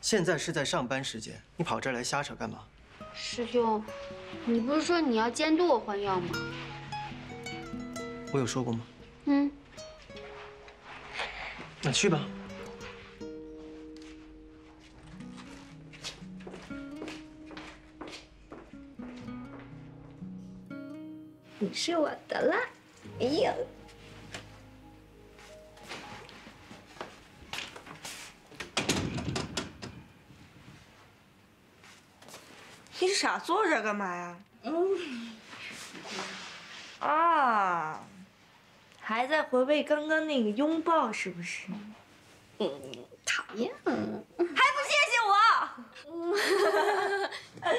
现在是在上班时间，你跑这儿来瞎扯干嘛？师兄，你不是说你要监督我换药吗？我有说过吗？嗯。那去吧。 你是我的啦，哎呦！你傻坐这干嘛呀？啊，还在回味刚刚那个拥抱是不是？嗯，讨厌。还不谢谢我？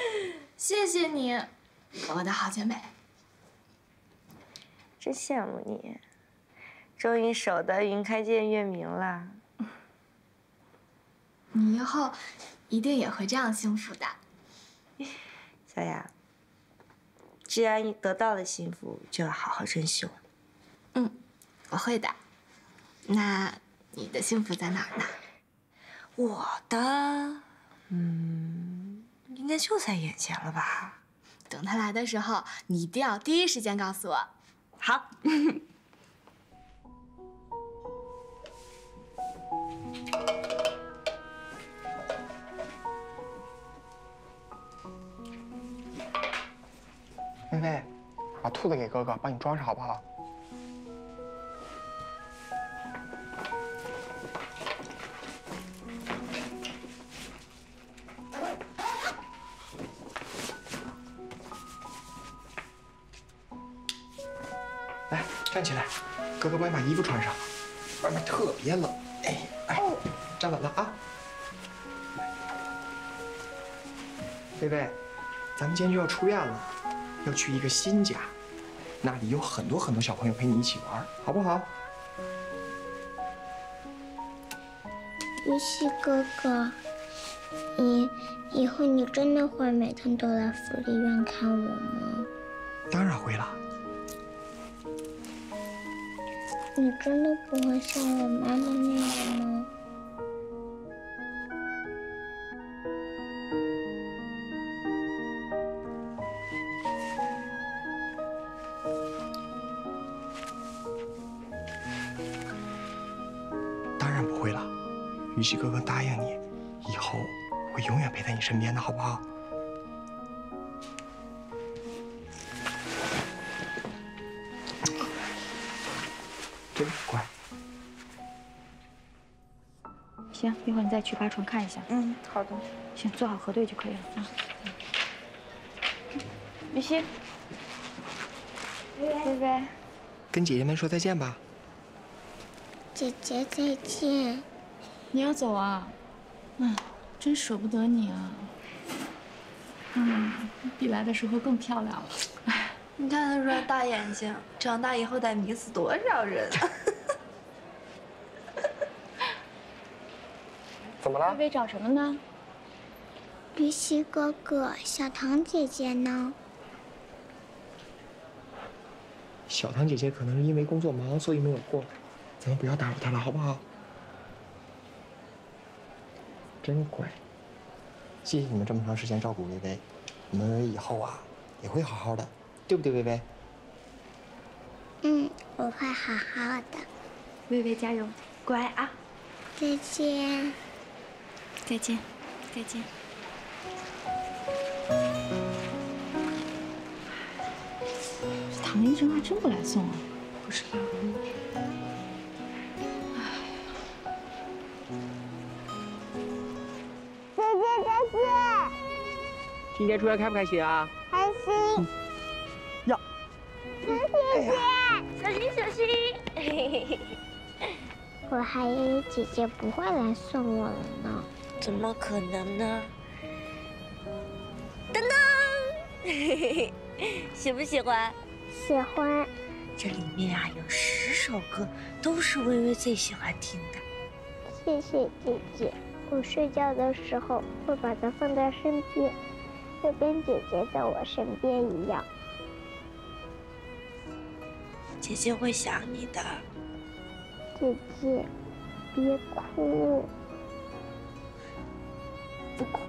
谢谢你，我的好姐妹。 真羡慕你，终于守得云开见月明了。你以后一定也会这样幸福的。小雅，既然得到了幸福，就要好好珍惜我。嗯，我会的。那你的幸福在哪儿呢？我的，应该就在眼前了吧。等他来的时候，你一定要第一时间告诉我。 好。菲菲，把兔子给哥哥，帮你装上好不好？站起来，哥哥帮你把衣服穿上，外面特别冷。哎哎，站稳了啊！菲菲，咱们今天就要出院了，要去一个新家，那里有很多很多小朋友陪你一起玩，好不好？云溪哥哥，你以后你真的会每天都来福利院看我吗？当然会了。 你真的不会像我妈妈那样吗？当然不会了，云溪哥哥答应你，以后会永远陪在你身边的，好不好？ 乖，行，一会儿你再去把床看一下。嗯，好的。行，做好核对就可以了。啊，云溪，拜拜。跟姐姐们说再见吧。姐姐再见。你要走啊？哎，真舍不得你啊。嗯，比来的时候更漂亮了。 你看他说大眼睛，长大以后得迷死多少人啊！怎么了？微微找什么呢？云溪哥哥，小唐姐姐呢？小唐姐姐可能是因为工作忙，所以没有过来。咱们不要打扰她了，好不好？真乖，谢谢你们这么长时间照顾微微，我们以后啊也会好好的。 对不对，微微？嗯，我会好好的。微微加油，乖啊！再见。再见，再见。唐医生还真不来送啊？不知道。哎，姐姐再见。今天出来开不开心啊？开心。 谢谢，小心小心！我还以为姐姐不会来送我了呢，怎么可能呢？噔噔，喜不喜欢？喜欢。这里面啊有10首歌，都是微微最喜欢听的。谢谢姐姐，我睡觉的时候会把它放在身边，就跟姐姐在我身边一样。 姐姐会想你的。姐姐，别哭。不苦。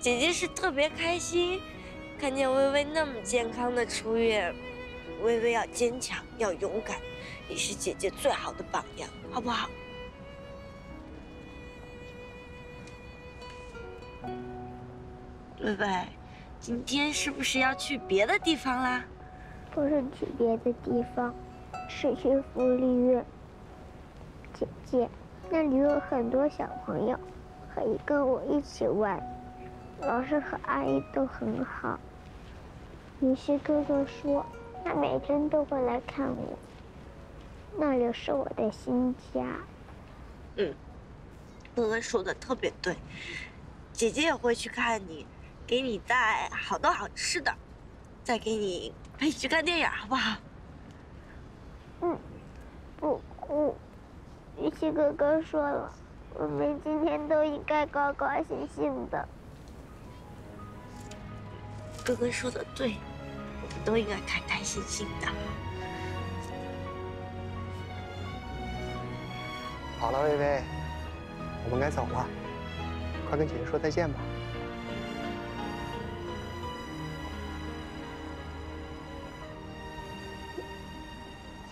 姐姐是特别开心，看见薇薇那么健康的出院。薇薇要坚强，要勇敢，你是姐姐最好的榜样，好不好？ 薇薇，今天是不是要去别的地方啦？不是去别的地方，是去福利院。姐姐，那里有很多小朋友，可以跟我一起玩，老师和阿姨都很好。于是哥哥说，他每天都会来看我，那里是我的新家。嗯，哥哥说的特别对，姐姐也会去看你。 给你带好多好吃的，再给你陪你去看电影，好不好？嗯，不，玉溪哥哥说了，我们今天都应该高高兴兴的。哥哥说的对，我们都应该开开心心的。好了，薇薇，我们该走了，快跟姐姐说再见吧。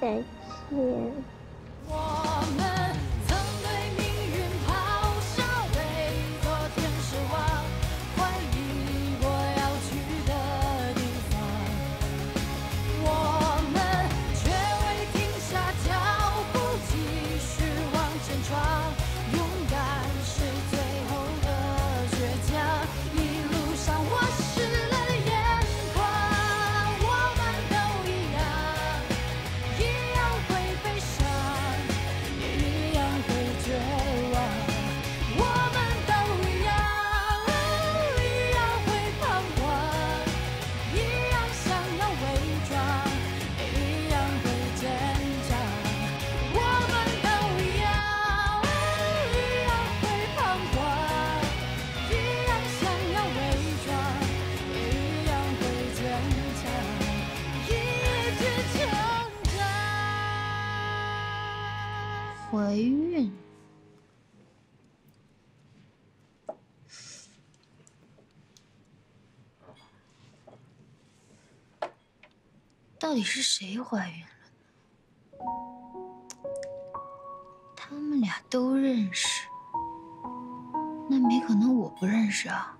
再见。我们曾对命运咆哮，对昨天失望，怀疑我要去的地方。我们却未停下脚步，继续往前闯。勇敢是最后的倔强，一路上我湿了眼眶。我们都一样。 怀孕，到底是谁怀孕了？他们俩都认识，那没可能我不认识啊。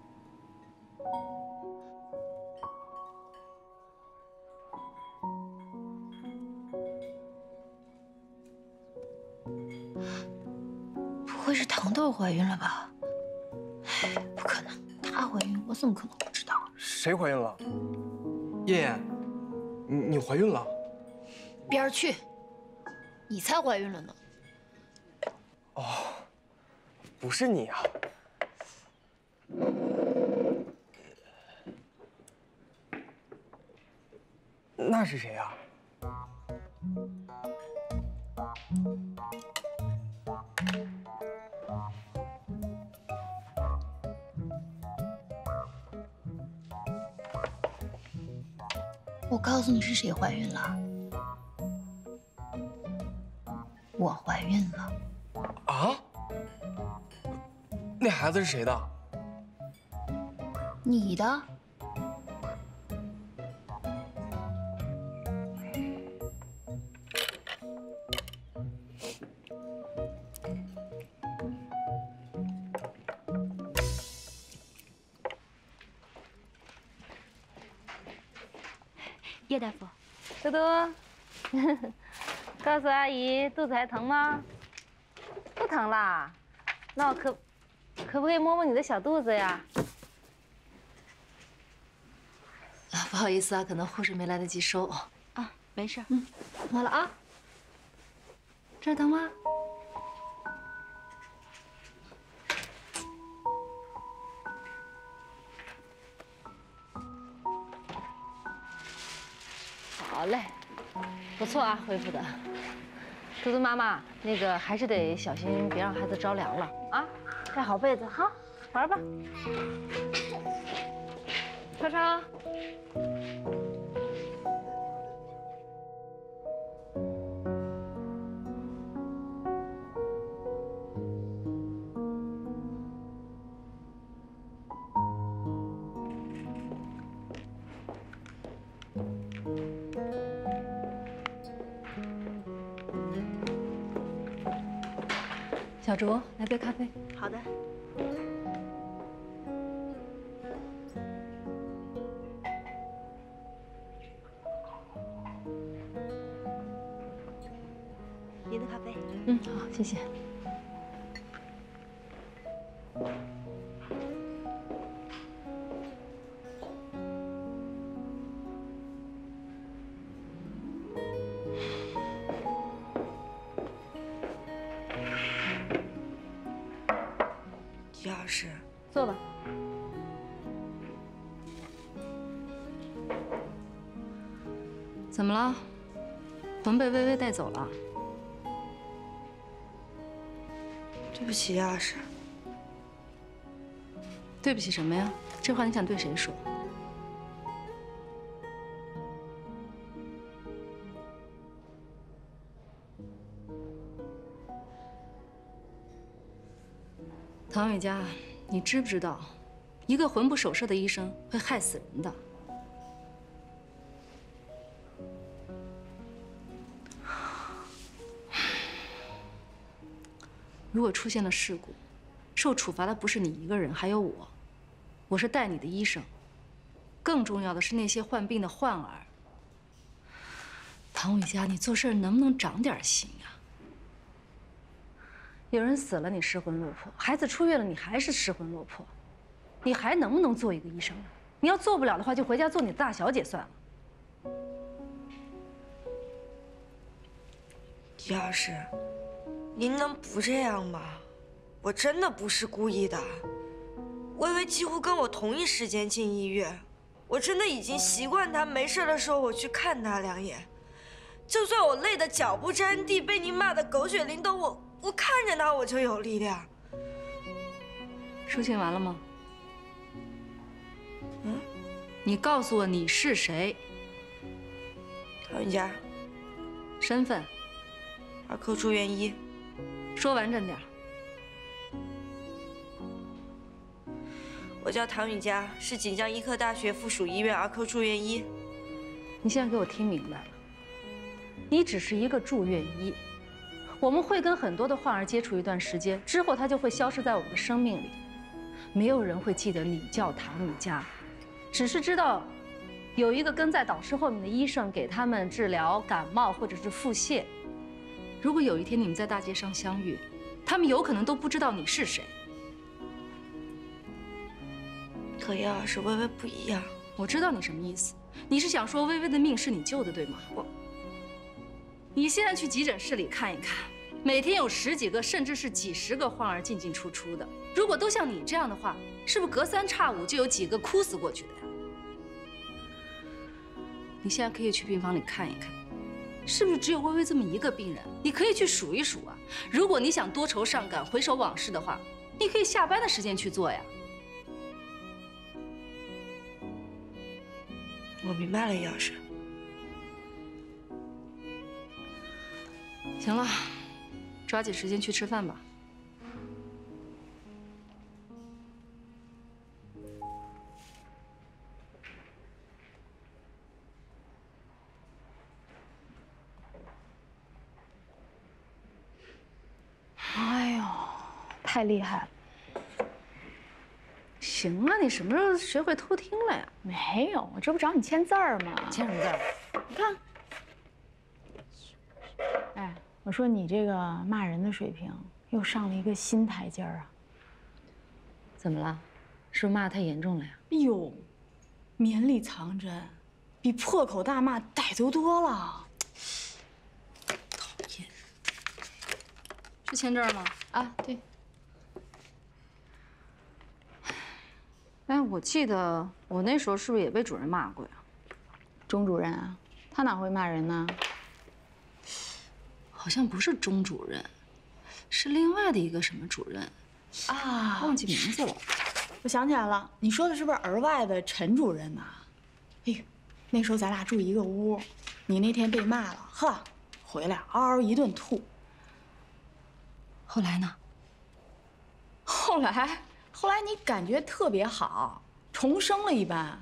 不会是糖豆怀孕了吧？哎，不可能，她怀孕，我怎么可能不知道啊？谁怀孕了？燕燕，你怀孕了？边儿去！你才怀孕了呢。哦，不是你啊。那是谁啊？ 我告诉你是谁怀孕了，我怀孕了。啊？那孩子是谁的？你的。叶大夫，嘟嘟，告诉阿姨肚子还疼吗？不疼啦，那我可不可以摸摸你的小肚子呀？啊，不好意思啊，可能护士没来得及收。啊，没事，嗯，摸了啊。这儿疼吗？好嘞，不错啊，恢复的。嘟嘟妈妈，那个还是得小心，别让孩子着凉了啊！盖好被子，好，玩吧。超超，小竹，来杯咖啡。好的。 您的咖啡。嗯，好，谢谢。钥匙，坐吧。怎么了？魂被薇薇带走了。 对不起，亚师。对不起什么呀？这话你想对谁说？唐雨佳，你知不知道，一个魂不守舍的医生会害死人的？如果出现了事故，受处罚的不是你一个人，还有我。我是带你的医生，更重要的是那些患病的患儿。唐雨佳，你做事能不能长点心啊？有人死了，你失魂落魄；孩子出院了，你还是失魂落魄。你还能不能做一个医生呢？你要做不了的话，就回家做你的大小姐算了。叶老师。 您能不这样吗？我真的不是故意的。薇薇几乎跟我同一时间进医院，我真的已经习惯她没事的时候我去看她两眼。就算我累得脚不沾地，被您骂得狗血淋头，我看着她我就有力量。抒情完了吗？嗯，你告诉我你是谁？唐雨佳。身份？儿科住院医。 说完整点。我叫唐雨佳，是锦江医科大学附属医院儿科住院医。你现在给我听明白了，你只是一个住院医。我们会跟很多的患儿接触一段时间，之后他就会消失在我们的生命里。没有人会记得你叫唐雨佳，只是知道有一个跟在导师后面的医生给他们治疗感冒或者是腹泻。 如果有一天你们在大街上相遇，他们有可能都不知道你是谁。可叶老师，薇薇不一样。我知道你什么意思，你是想说薇薇的命是你救的，对吗？我，你现在去急诊室里看一看，每天有十几个甚至是几十个患儿进进出出的，如果都像你这样的话，是不是隔三差五就有几个哭死过去的呀？你现在可以去病房里看一看。 是不是只有薇薇这么一个病人？你可以去数一数啊！如果你想多愁善感、回首往事的话，你可以下班的时间去做呀。我明白了，叶老师。行了，抓紧时间去吃饭吧。太厉害了！行啊，你什么时候学会偷听了呀？没有，我这不找你签字儿吗？签什么字儿？你看，哎，我说你这个骂人的水平又上了一个新台阶儿啊！怎么了？是不是骂得太严重了呀？哎呦，绵里藏针，比破口大骂歹毒多了。讨厌！是签证吗？啊，对。 哎，我记得我那时候是不是也被主任骂过呀？钟主任啊，他哪会骂人呢？好像不是钟主任，是另外的一个什么主任啊，忘记名字了。我想起来了，你说的是不是儿外的陈主任呐？哎呦，那时候咱俩住一个屋，你那天被骂了，呵，回来嗷嗷一顿吐。后来呢？后来。 后来你感觉特别好，重生了一般。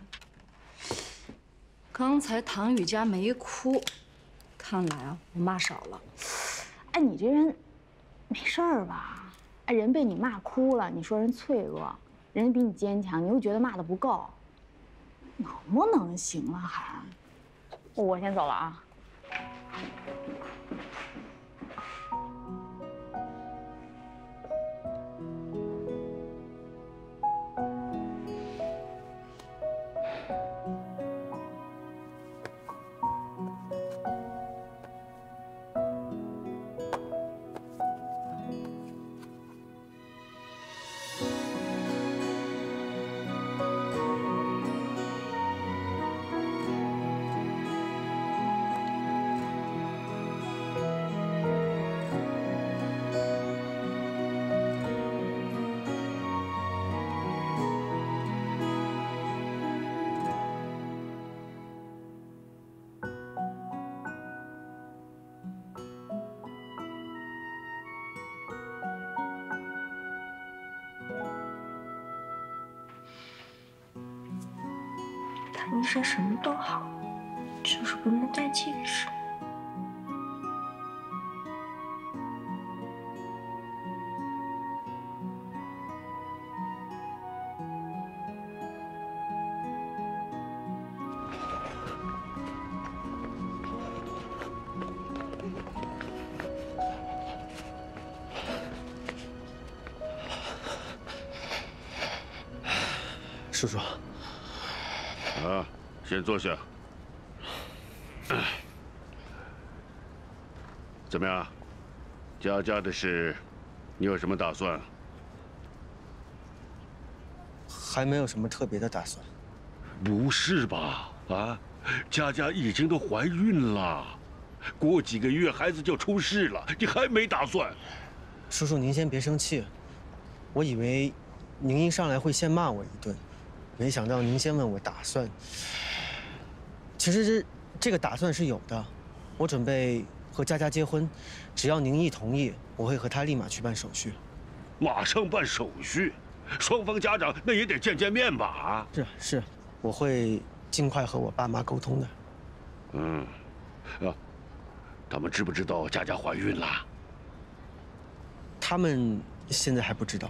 刚才唐雨佳没哭，看来啊，我骂少了。哎，你这人没事儿吧？哎，人被你骂哭了，你说人脆弱，人比你坚强，你又觉得骂的不够，能不能行了还？我先走了啊。 医生什么都好，就是不能带近视。叔叔。 啊，先坐下。怎么样，佳佳的事，你有什么打算？还没有什么特别的打算。不是吧？啊，佳佳已经都怀孕了，过几个月孩子就出世了，你还没打算？叔叔，您先别生气，我以为您一上来会先骂我一顿。 没想到您先问我打算，其实这个打算是有的，我准备和佳佳结婚，只要您一同意，我会和她立马去办手续。马上办手续，双方家长那也得见面吧？啊，是，我会尽快和我爸妈沟通的。嗯，啊，他们知不知道佳佳怀孕了？他们现在还不知道。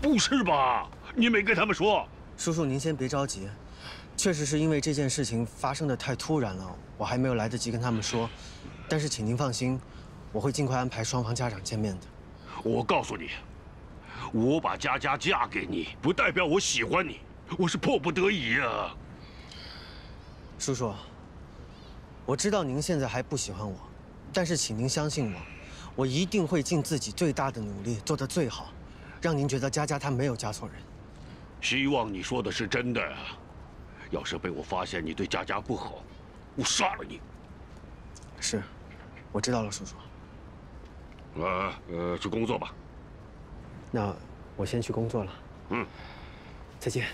不是吧？你没跟他们说？ 叔叔，您先别着急，确实是因为这件事情发生的太突然了，我还没有来得及跟他们说。但是请您放心，我会尽快安排双方家长见面的。我告诉你，我把佳佳嫁给你，不代表我喜欢你，我是迫不得已啊。叔叔，我知道您现在还不喜欢我，但是请您相信我，我一定会尽自己最大的努力，做得最好，让您觉得佳佳她没有嫁错人。 希望你说的是真的。要是被我发现你对佳佳不好，我杀了你。是，我知道了，叔叔。去工作吧。那我先去工作了。嗯，再见。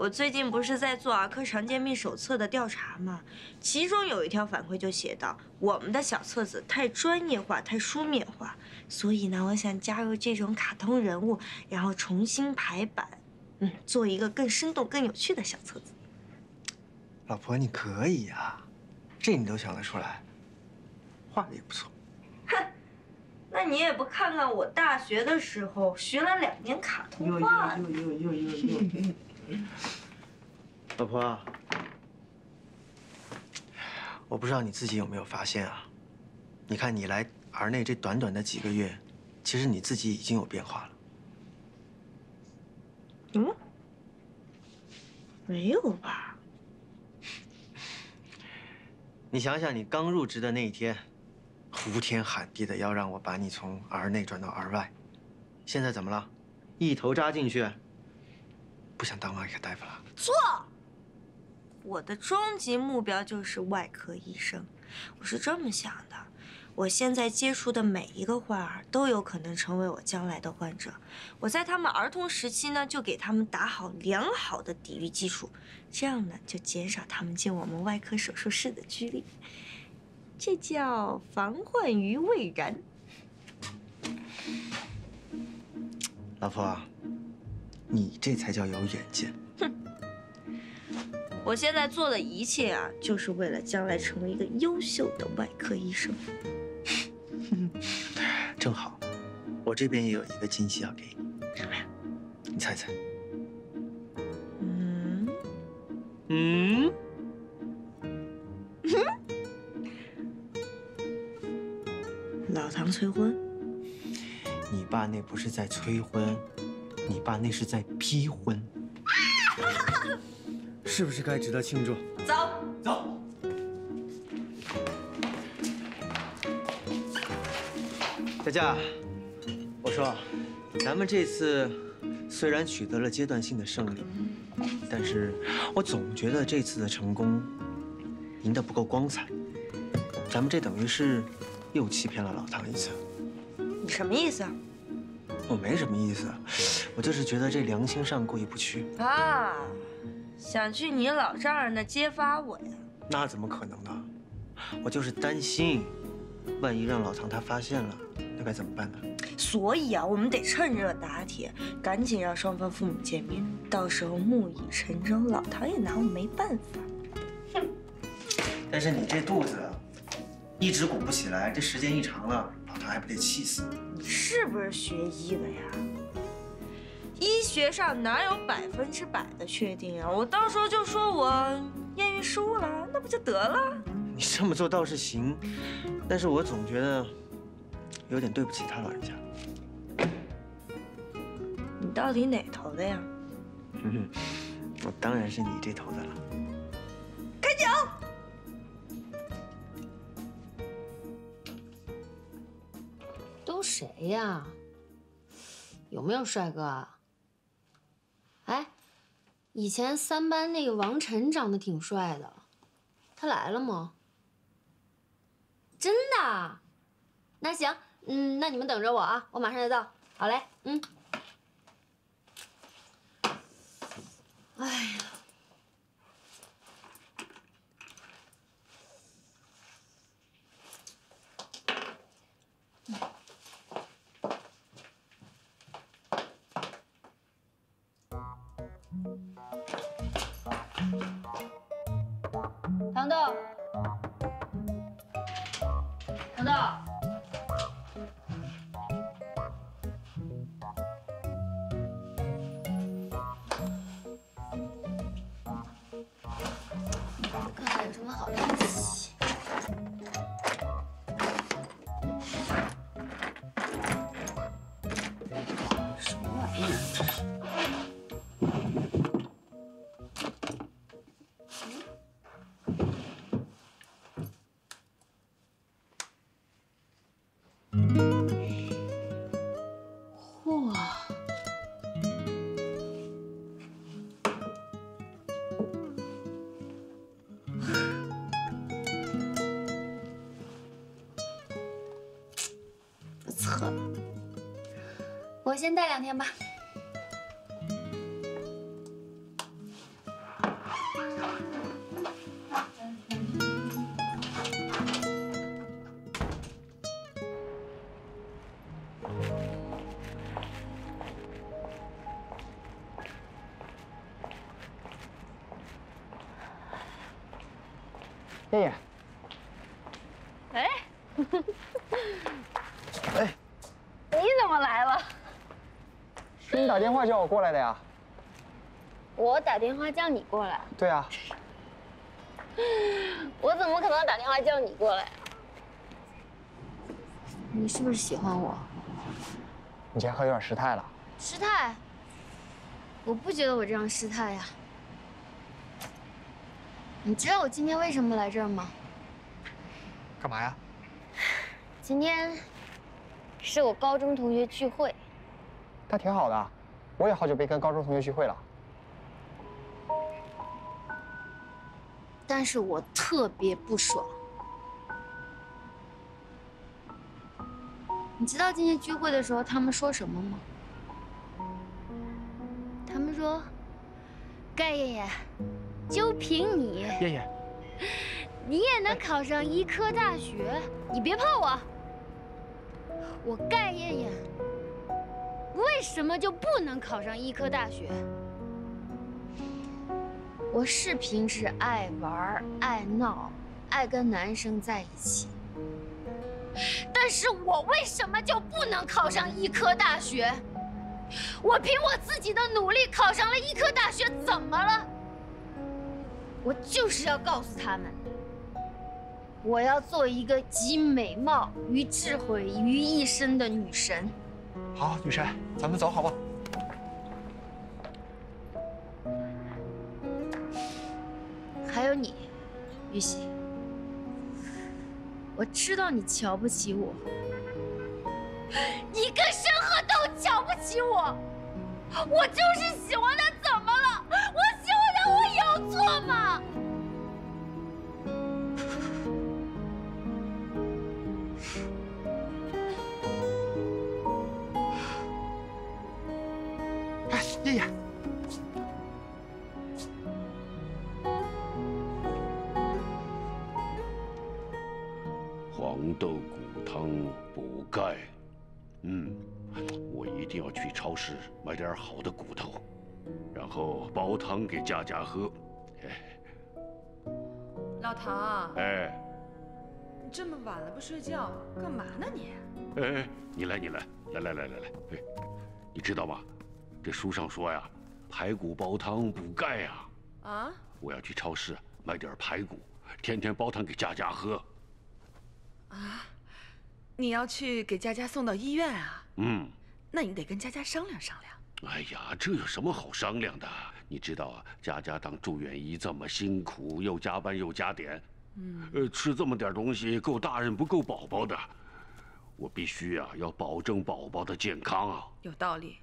我最近不是在做儿科常见病手册的调查吗？其中有一条反馈就写到，我们的小册子太专业化、太书面化，所以呢，我想加入这种卡通人物，然后重新排版。做一个更生动、更有趣的小册子。老婆，你可以呀，这你都想得出来，画的也不错。哼，那你也不看看我大学的时候学了2年卡通画。老婆，我不知道你自己有没有发现啊？你看你来儿内这短短的几个月，其实你自己已经有变化了。 嗯，没有吧？你想想，你刚入职的那一天，呼天喊地的要让我把你从儿内转到儿外，现在怎么了？一头扎进去，不想当外科大夫了？错！我的终极目标就是外科医生，我是这么想的。 我现在接触的每一个患儿都有可能成为我将来的患者。我在他们儿童时期呢，就给他们打好良好的抵御基础，这样呢就减少他们进我们外科手术室的几率。这叫防患于未然。老婆，你这才叫有远见。哼，我现在做的一切啊，就是为了将来成为一个优秀的外科医生。 正好，我这边也有一个惊喜要给你。什么呀？你猜猜。嗯。老唐催婚。你爸那不是在催婚，你爸那是在批婚。是不是该值得庆祝？走走。 佳佳，我说，咱们这次虽然取得了阶段性的胜利，但是我总觉得这次的成功赢得不够光彩。咱们这等于是又欺骗了老唐一次。你什么意思啊？我没什么意思，我就是觉得这良心上过意不去啊。想去你老丈人那揭发我呀？那怎么可能呢？我就是担心，万一让老唐他发现了。 那该怎么办呢？所以啊，我们得趁热打铁，赶紧让双方父母见面，到时候木已成舟，老唐也拿我没办法。但是你这肚子一直鼓不起来，这时间一长了，老唐还不得气死？你是不是学医的呀？医学上哪有100%的确定啊？我到时候就说我验孕失误了，那不就得了？你这么做倒是行，但是我总觉得。 有点对不起他老人家。你到底哪头的呀？我当然是你这头的了。开酒。都谁呀？有没有帅哥啊？哎，以前3班那个王晨长得挺帅的，他来了吗？真的？那行。 那你们等着我啊，我马上就到。好嘞，哎呀，糖豆，糖豆。 我先带2天吧。燕燕。哎，哎，你怎么来了？是你打电话叫我过来的呀。我打电话叫你过来？对啊。我怎么可能打电话叫你过来啊？你是不是喜欢我？你这样喝有点失态了。失态？我不觉得我这样失态呀。 你知道我今天为什么来这儿吗？干嘛呀？今天是我高中同学聚会，那挺好的。我也好久没跟高中同学聚会了。但是我特别不爽。你知道今天聚会的时候他们说什么吗？他们说：“盖爷爷。” 就凭你，燕燕，你也能考上医科大学？你别怕我，我盖燕燕为什么就不能考上医科大学？我是平时爱玩、爱闹、爱跟男生在一起，但是我为什么就不能考上医科大学？我凭我自己的努力考上了医科大学，怎么了？ 我就是要告诉他们，我要做一个集美貌与智慧于一身的女神。好，女神，咱们走好吧？还有你，玉玺，我知道你瞧不起我，你跟申鹤都瞧不起我，我就是喜欢他，怎么了？我喜欢。 我有错吗？哎，燕燕，黄豆骨汤补钙，我一定要去超市买点好的骨头。 然后煲汤给佳佳喝。老唐，哎，你这么晚了不睡觉，干嘛呢你？哎，你来，哎，你知道吧？这书上说呀，排骨煲汤补钙呀。啊！我要去超市买点排骨，天天煲汤给佳佳喝。啊，你要去给佳佳送到医院啊？嗯，那你得跟佳佳商量商量。 哎呀，这有什么好商量的？你知道啊，佳佳当住院医这么辛苦，又加班又加点，吃这么点东西够大人不够宝宝的。我必须啊，要保证宝宝的健康啊。有道理，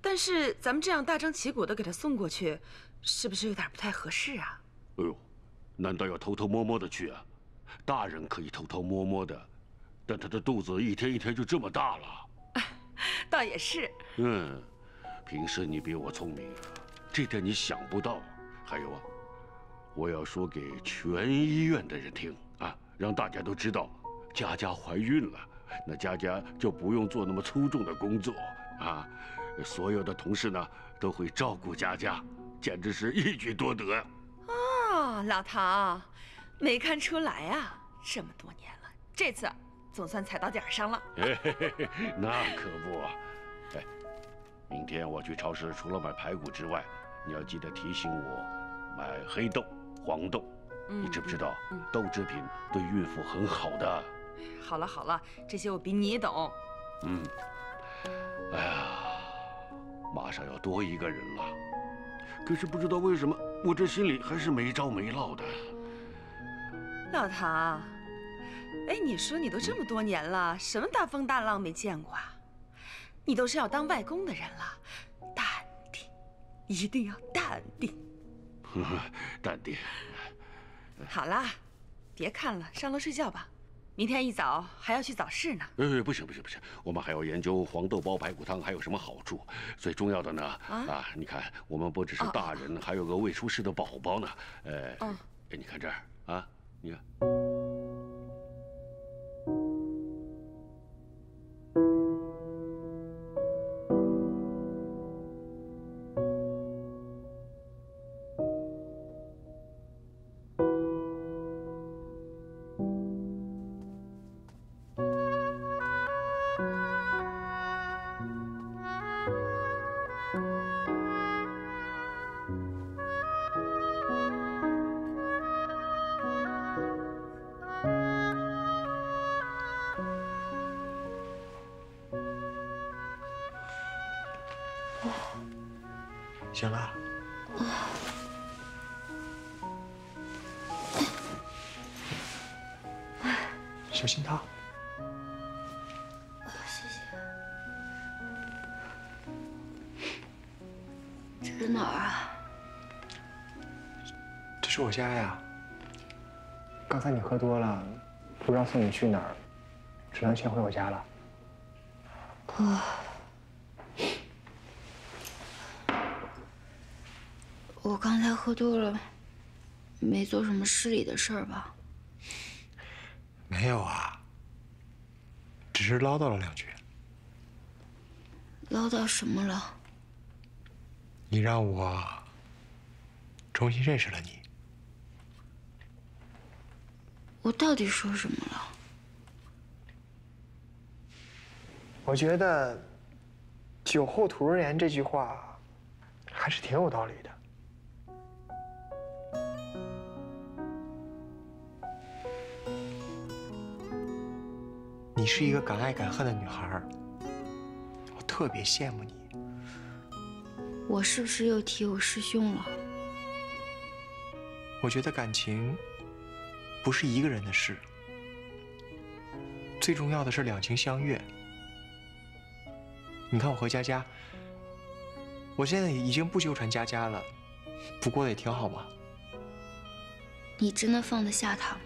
但是咱们这样大张旗鼓的给他送过去，是不是有点不太合适啊？哎呦，难道要偷偷摸摸的去啊？大人可以偷偷摸摸的，但他的肚子一天一天就这么大了。倒也是。嗯。 平时你比我聪明，这点你想不到。还有啊，我要说给全医院的人听啊，让大家都知道，佳佳怀孕了，那佳佳就不用做那么粗重的工作啊。所有的同事呢都会照顾佳佳，简直是一举多得。啊，老唐，没看出来啊，这么多年了，这次总算踩到点上了。那可不啊。 明天我去超市，除了买排骨之外，你要记得提醒我买黑豆、黄豆。你知不知道，豆制品对孕妇很好的。好了好了，这些我比你懂。嗯。哎呀，马上要多一个人了，可是不知道为什么，我这心里还是没着没落的。老唐，哎，你说你都这么多年了，什么大风大浪没见过啊？ 你都是要当外公的人了，淡定，一定要淡定。淡定。好啦，别看了，上楼睡觉吧。明天一早还要去早市呢。哎，不行，我们还要研究黄豆煲排骨汤还有什么好处。最重要的呢，啊，你看，我们不只是大人，还有个未出世的宝宝呢。你看这儿啊，你看。行了。小心烫。 这哪儿啊？这是我家呀。刚才你喝多了，不知道送你去哪儿，只能先回我家了。哦。我刚才喝多了，没做什么失礼的事儿吧？没有啊，只是唠叨了两句。唠叨什么了？ 你让我重新认识了你。我到底说什么了？我觉得“酒后吐真言”这句话还是挺有道理的。你是一个敢爱敢恨的女孩，我特别羡慕你。 我是不是又提我师兄了？我觉得感情不是一个人的事，最重要的是两情相悦。你看我和佳佳，我现在已经不纠缠佳佳了，不过也挺好嘛。你真的放得下她吗？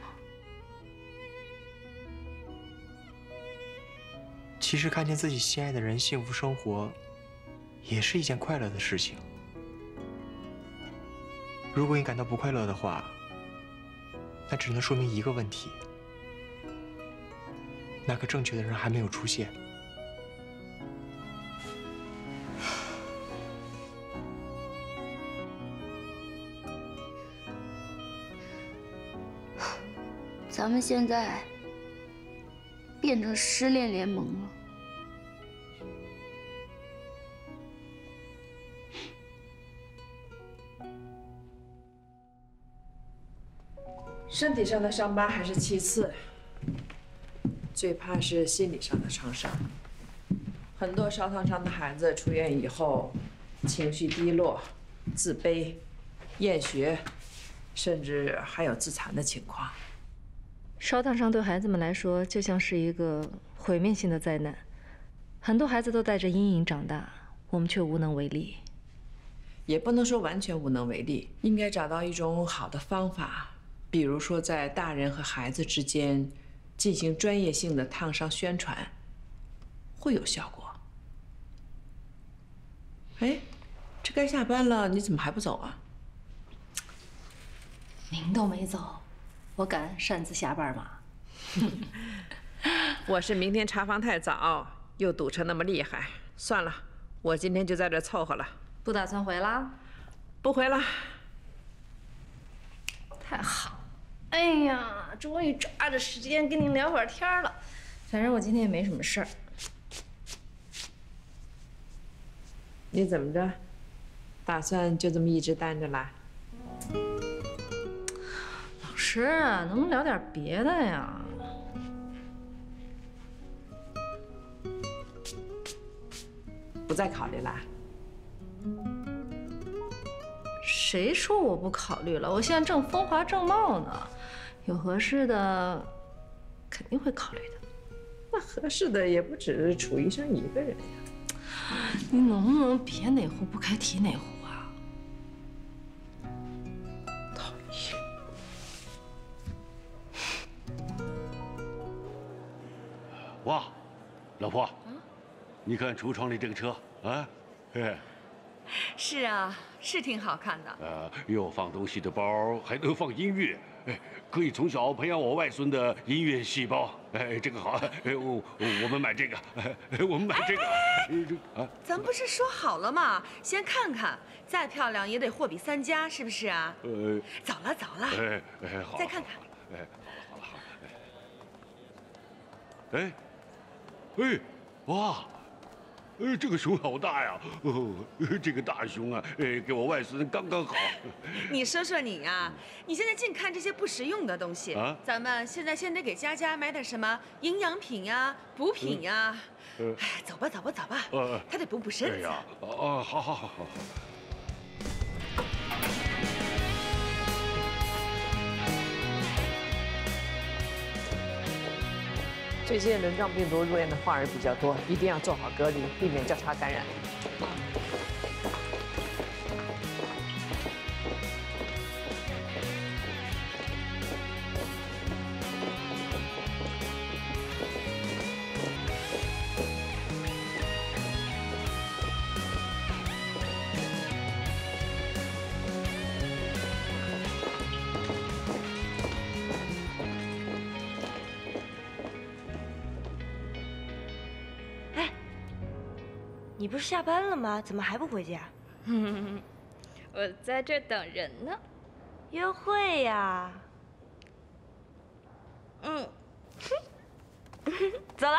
其实看见自己心爱的人幸福生活。 也是一件快乐的事情。如果你感到不快乐的话，那只能说明一个问题：那个正确的人还没有出现。咱们现在变成失恋联盟了。 身体上的伤疤还是其次，最怕是心理上的创伤。很多烧烫伤的孩子出院以后，情绪低落、自卑、厌学，甚至还有自残的情况。烧烫伤对孩子们来说，就像是一个毁灭性的灾难。很多孩子都带着阴影长大，我们却无能为力。也不能说完全无能为力，应该找到一种好的方法。 比如说，在大人和孩子之间进行专业性的烫伤宣传，会有效果。哎，这该下班了，你怎么还不走啊？您都没走，我敢擅自下班吗？我是明天查房太早，又堵车那么厉害，算了，我今天就在这凑合了。不打算回啦？不回了。太好。 哎呀，终于抓着时间跟您聊会儿天了。反正我今天也没什么事儿。你怎么着？打算就这么一直单着啦？老师，能不能聊点别的呀？不再考虑啦？谁说我不考虑了？我现在正风华正茂呢。 有合适的，肯定会考虑的。那合适的也不只是楚医生一个人呀。你能不能别哪壶不开提哪壶啊？讨厌！哇，老婆，你看橱窗里这个车啊，嘿。 是啊，是挺好看的。又放东西的包，还能放音乐，哎，可以从小培养我外孙的音乐细胞。哎，这个好，哎，我们买这个，我们买这个。哎，咱不是说好了吗？先看看，再漂亮也得货比三家，是不是啊？早了早了。哎，好。再看看。哎，好了好了。哎，哎，哇！ 这个熊好大呀！哦，这个大熊啊，给我外孙刚刚好。你说说你呀，你现在净看这些不实用的东西啊！咱们现在先得给佳佳买点什么营养品呀、补品呀。哎，走吧，走吧，走吧，他得补补身子。哎呀，哦，好好好好好。最近轮状病毒入院的患儿比较多，一定要做好隔离，避免交叉感染。你不是下班了吗？怎么还不回家？我在这等人呢。约会呀。嗯。走了。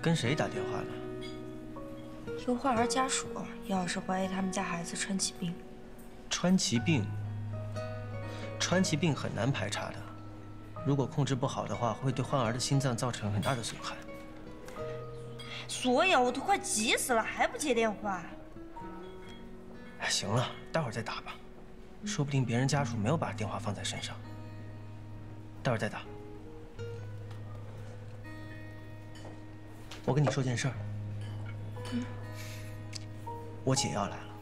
跟谁打电话呢？ 由患儿家属要是怀疑他们家孩子川崎病，川崎病很难排查的，如果控制不好的话，会对患儿的心脏造成很大的损害。所以，我都快急死了，还不接电话。哎，行了，待会儿再打吧，说不定别人家属没有把电话放在身上。待会儿再打。我跟你说件事儿。 我姐要来了，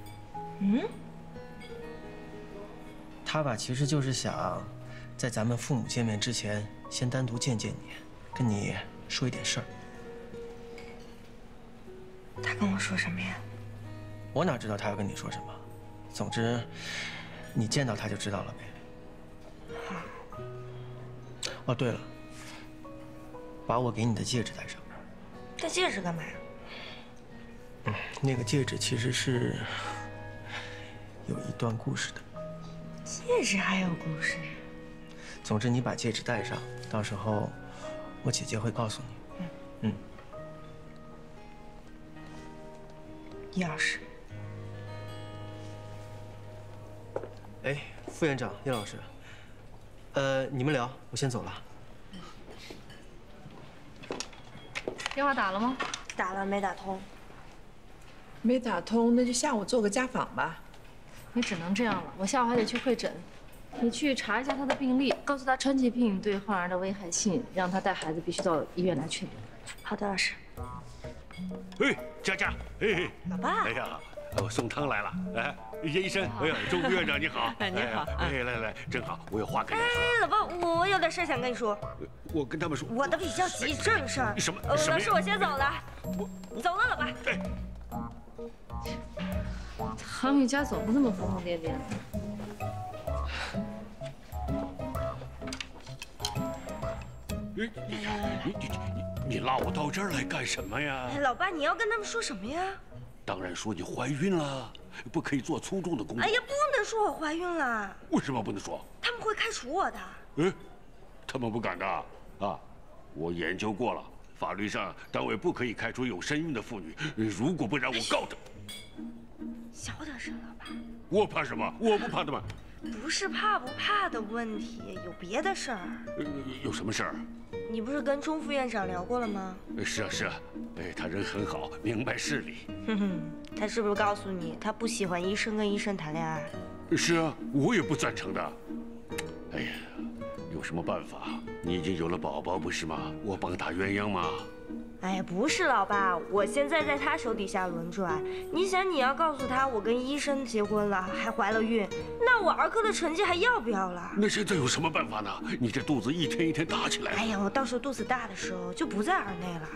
她吧其实就是想，在咱们父母见面之前，先单独见见你，跟你说一点事儿。她跟我说什么呀？我哪知道她要跟你说什么？总之，你见到她就知道了呗。好。哦，对了，把我给你的戒指戴上。戴戒指干嘛呀？ 那个戒指其实是有一段故事的。戒指还有故事？总之，你把戒指戴上，到时候我姐姐会告诉你。嗯。钥匙。哎，副院长、叶老师，你们聊，我先走了。电话打了吗？打了，没打通。 没打通，那就下午做个家访吧。也只能这样了，我下午还得去会诊。你去查一下他的病历，告诉他川崎病对患儿的危害性，让他带孩子必须到医院来确诊。好的，老师。哎，佳佳，哎，老爸，哎呀，我送汤来了。哎，叶医生，哎呀，周副院长你好。哎，你好。哎，来来，正好，我有话跟你说。哎，老爸，我有点事想跟你说。我跟他们说。我的比较急，这个事儿。什么？老师，我先走了。我走了，老爸。哎。 唐雨佳怎么那么疯疯癫癫的？你拉我到这儿来干什么呀？老爸，你要跟他们说什么呀？当然说你怀孕了，不可以做粗重的工作。哎呀，不能说我怀孕了。为什么不能说？他们会开除我的。哎，他们不敢的啊！我研究过了。 法律上，单位不可以开除有身孕的妇女。如果不然，我告他。小点声，老爸。我怕什么？我不怕他们。不是怕不怕的问题，有别的事儿。有什么事儿？你不是跟钟副院长聊过了吗？是啊，是啊。哎，他人很好，明白事理。哼哼，他是不是告诉你，他不喜欢医生跟医生谈恋爱？是啊，我也不赞成的。哎呀。 有什么办法？你已经有了宝宝，不是吗？我帮打鸳鸯吗？哎，不是，老爸，我现在在他手底下轮转。你想，你要告诉他我跟医生结婚了，还怀了孕，那我儿科的成绩还要不要了？那现在有什么办法呢？你这肚子一天一天大起来。哎呀，我到时候肚子大的时候就不在儿内了。